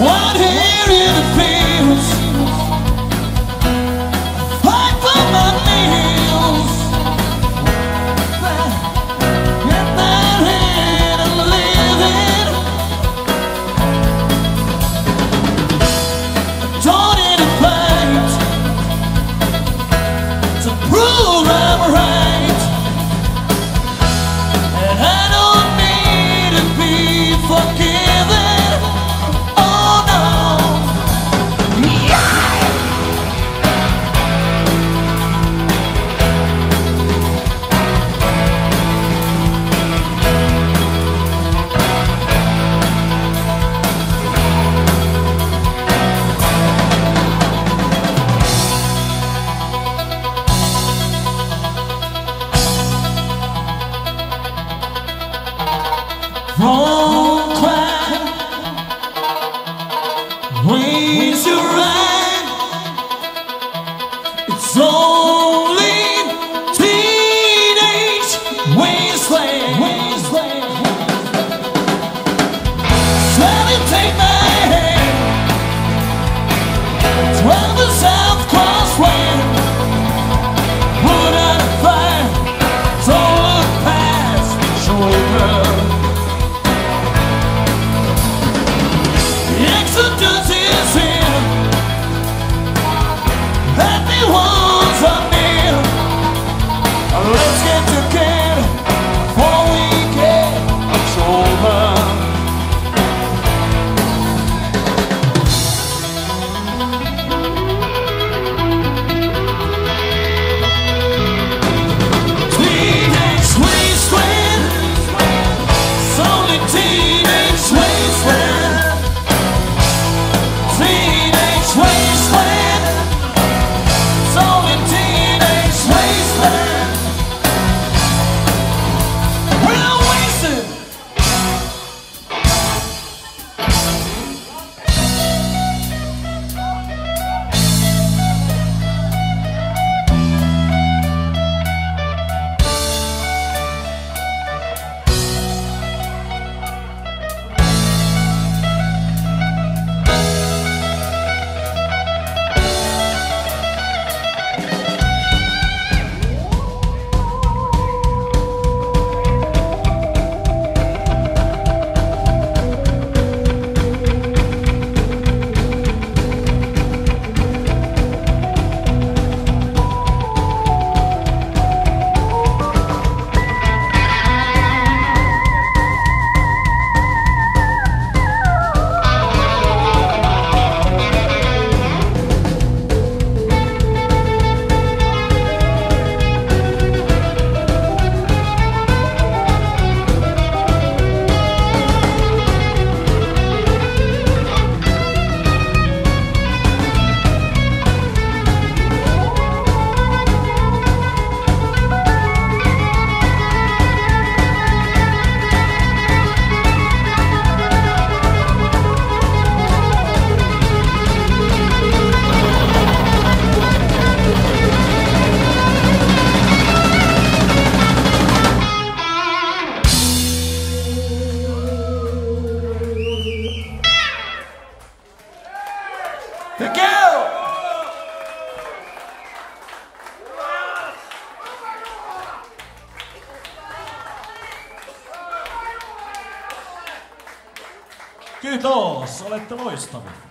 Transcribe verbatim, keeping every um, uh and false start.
One here in the fields, fight for my meals. Get that hand of living, torn in a fight to prove I'm right. And I don't need to be forgiven. Wrong crime, ways to ride. It's only teenage wasteland. Wasteland. Sally, take my hand. Drive the South Crossway. Put out a fire. Don't look past your shoulder. Thank you! Kiitos, olette loistavia.